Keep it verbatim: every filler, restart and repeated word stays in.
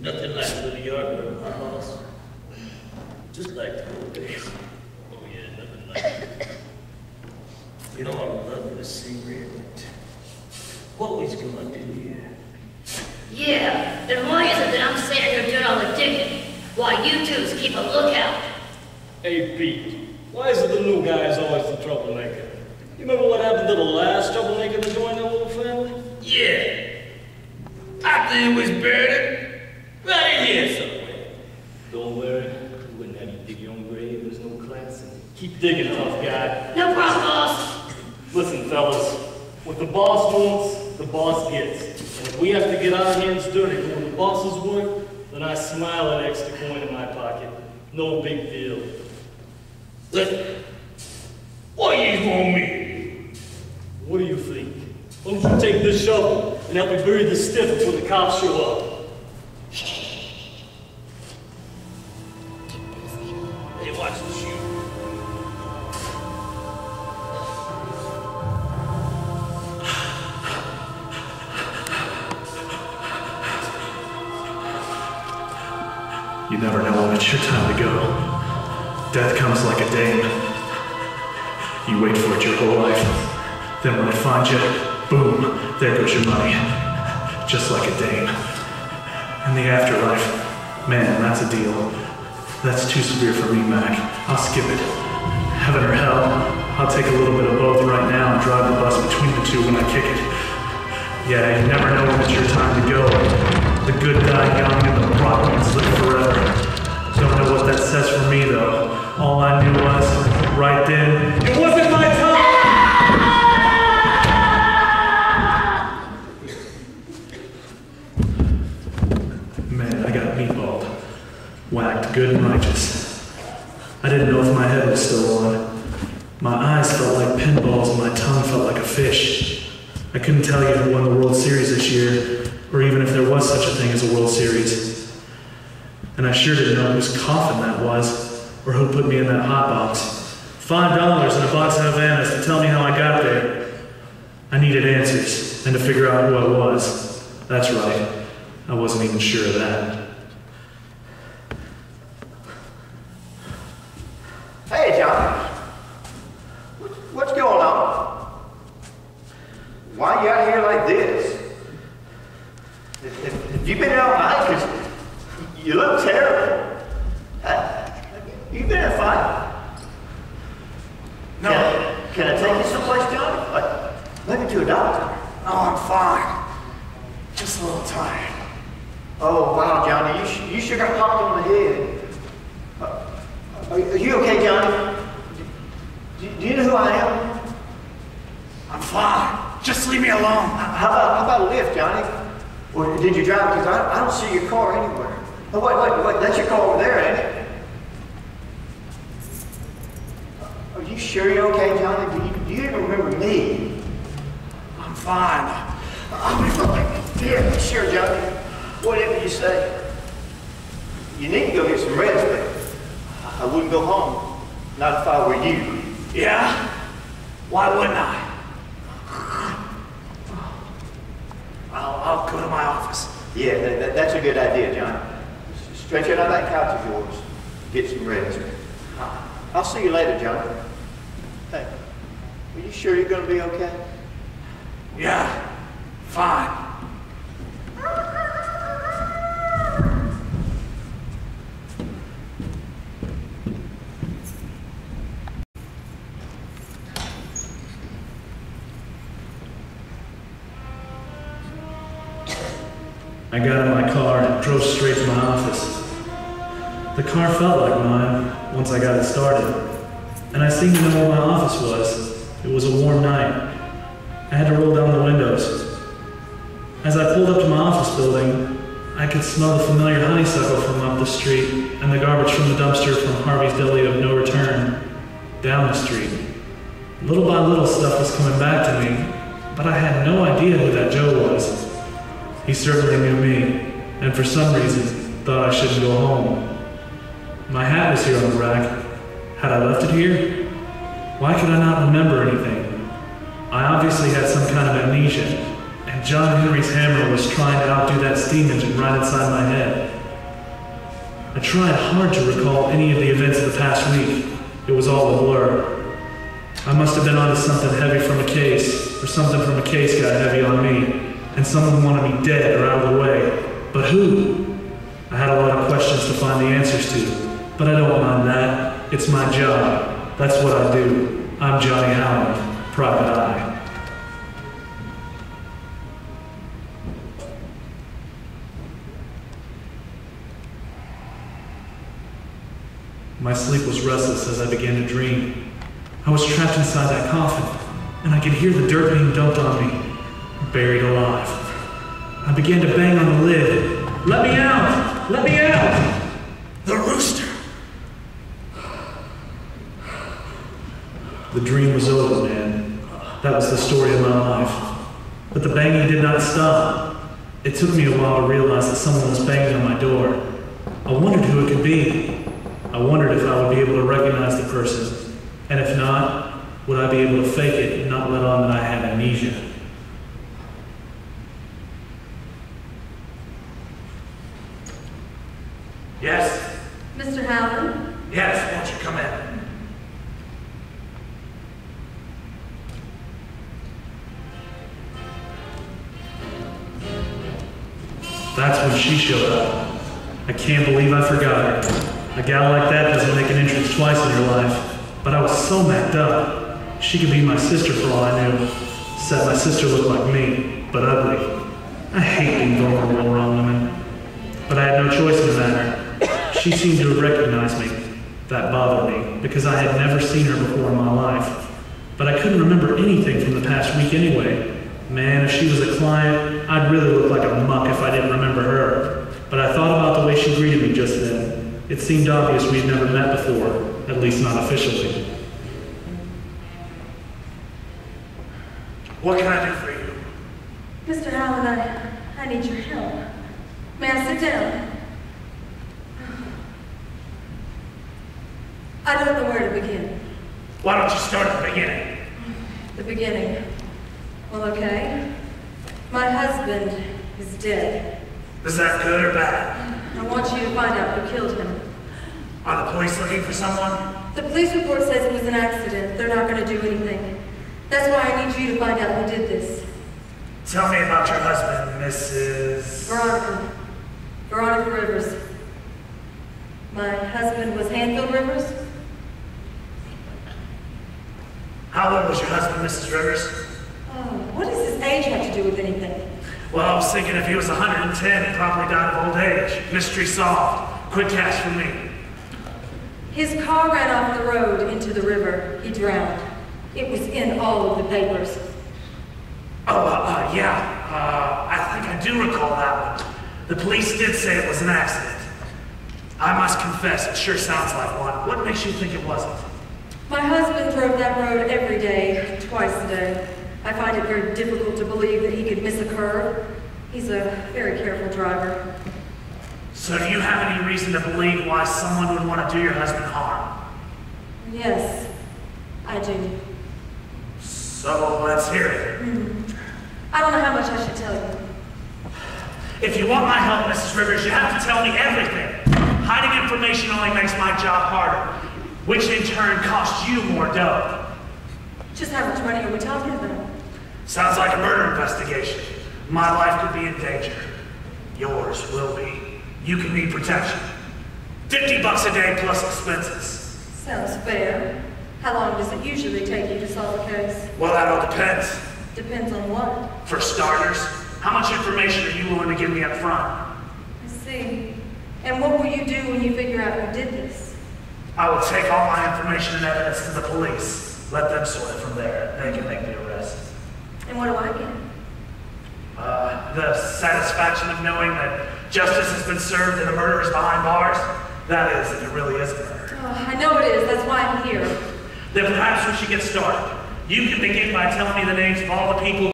Nothing like a little yard around my house. Just like the old days. Oh yeah, nothing like it. You know, I'm loving the scenery. What was going on in here? Yeah, then why is it that I'm sitting here doing all the digging while you two's keep a lookout? Hey, Pete, why is it the new guy is always the troublemaker? You remember what happened to the last troublemaker that joined our little family? Yeah. I think it was buried right in here somewhere. Don't worry, we wouldn't have you dig your own grave. There's no class in it. Keep digging, tough guy. No problem, boss. Listen, fellas, what the boss wants, the boss gets. And if we have to get our hands dirty doing the boss's work, then I smile an extra coin in my pocket. No big deal. Listen, what do you want me? What do you think? Why don't you take this shovel and help me bury this stiff before the cops show up? Hey, watch the shoe. You never know when it's your time to go. Death comes like a dame. You wait for it your whole life. Then when it finds you, boom, there goes your money. Just like a dame. In the afterlife, man, that's a deal. That's too severe for me, Mac. I'll skip it. Heaven or hell, I'll take a little bit of both right now and drive the bus between the two when I kick it. Yeah, you never know when it's your time to go. The good die young and the rotten live forever. Don't know what that says for me, though. All I knew was, right then, it wasn't my time! Man, I got meatballed. Whacked good and righteous. I didn't know if my head was still on. My eyes felt like pinballs and my tongue felt like a fish. I couldn't tell you who won the World Series this year, or even if there was such a thing as a World Series. And I sure didn't know whose coffin that was, or who put me in that hot box. Five dollars and a box of Havanas to tell me how I got there. I needed answers, and to figure out who I was. That's right, I wasn't even sure of that. Hey, John. What's going on? Why are you out here like this? Have you been out all night? You look terrible. Uh, you been in a fight? No. Can I, can I take you someplace, John? Like, maybe to a doctor. No, I'm fine. Just a little tired. Oh, wow, Johnny. You, sh you sure got popped on the head. Uh, are, are you okay, Johnny? Do, do you know who I am? I'm fine. Just leave me alone. How about, how about a lift, Johnny? Or did you drive? Because I, I don't see your car anywhere. Oh, wait, wait, wait, that's your car over there, ain't it? Are you sure you're okay, Johnny? Do you, do you even remember me? I'm fine. I'll be fine. Yeah, sure, Johnny. Whatever you say. You need to go get some rest, but I wouldn't go home. Not if I were you. Yeah? Why wouldn't I? I'll, I'll go to my office. Yeah, that, that, that's a good idea, Johnny. Stretch out on that couch of yours. Get some rest. I'll see you later, Johnny. Hey, are you sure you're going to be okay? Yeah, fine. I got in my car and drove straight to my office. The car felt like mine once I got it started, and I seemed to know where my office was. It was a warm night. I had to roll down the windows. As I pulled up to my office building, I could smell the familiar honeysuckle from up the street and the garbage from the dumpster from Harvey's Deli of No Return down the street. Little by little stuff was coming back to me, but I had no idea who that Joe was. He certainly knew me, and for some reason thought I shouldn't go home. My hat was here on the rack. Had I left it here? Why could I not remember anything? I obviously had some kind of amnesia, and and John Henry's hammer was trying to outdo that steam engine right inside my head. I tried hard to recall any of the events of the past week. It was all a blur. I must have been onto something heavy from a case, or something from a case got heavy on me, and someone wanted me dead or out of the way. But who? I had a lot of questions to find the answers to, but I don't mind that. It's my job. That's what I do. I'm Johnny Allen, Private Eye. My sleep was restless as I began to dream. I was trapped inside that coffin, and I could hear the dirt being dumped on me, buried alive. I began to bang on the lid. Let me out! Let me out! The rooster! The dream was over, man. That was the story of my life. But the banging did not stop. It took me a while to realize that someone was banging on my door. I wondered who it could be. I wondered if I would be able to recognize the person, and if not, would I be able to fake it and not let on that I had amnesia? Yes? Mister Howland? Yes, won't you come in? That's when she showed up. I can't believe I forgot her. A gal like that doesn't make an entrance twice in your life, but I was so macked up. She could be my sister for all I knew. Said my sister looked like me, but ugly. I hate being vulnerable around women. But I had no choice in the matter. She seemed to have recognized me. That bothered me, because I had never seen her before in my life. But I couldn't remember anything from the past week anyway. Man, if she was a client, I'd really look like a muck if I didn't remember her. But I thought about the way she greeted me just then. It seemed obvious we'd never met before, at least not officially. What can I do for you? Mister Allen, I, I need your help. May I sit down? I don't know where to begin. Why don't you start at the beginning? The beginning. Well, okay. My husband is dead. Is that good or bad? I want you to find out who killed him. Are the police looking for someone? The police report says it was an accident. They're not going to do anything. That's why I need you to find out who did this. Tell me about your husband, Missus Veronica. Veronica Rivers. My husband was Hanfield Rivers. How old was your husband, Missus Rivers? Oh, what does his age have to do with anything? Well, I was thinking if he was one hundred ten, he probably died of old age. Mystery solved. Quick cash for me. His car ran off the road into the river. He drowned. It was in all of the papers. Oh, uh, uh, yeah. Uh, I think I do recall that one. The police did say it was an accident. I must confess, it sure sounds like one. What makes you think it wasn't? My husband drove that road every day, twice a day. I find it very difficult to believe that he could miss a curve. He's a very careful driver. So do you have any reason to believe why someone would want to do your husband harm? Yes, I do. So let's hear it. Mm. I don't know how much I should tell you. If you want my help, Missus Rivers, you have to tell me everything. Hiding information only makes my job harder, which in turn costs you more dough. Just how much money are we talking about? Sounds like a murder investigation. My life could be in danger. Yours will be. You can need protection. fifty bucks a day plus expenses. Sounds fair. How long does it usually take you to solve a case? Well, that all depends. Depends on what? For starters, how much information are you willing to give me up front? I see. And what will you do when you figure out who did this? I will take all my information and evidence to the police. Let them sort it from there. They can make the arrest. And what do I get? Uh, the satisfaction of knowing that justice has been served and the murderer's behind bars? That is, if it really is a murder. Oh, I know it is. That's why I'm here. Then perhaps we should get started. You can begin by telling me the names of all the people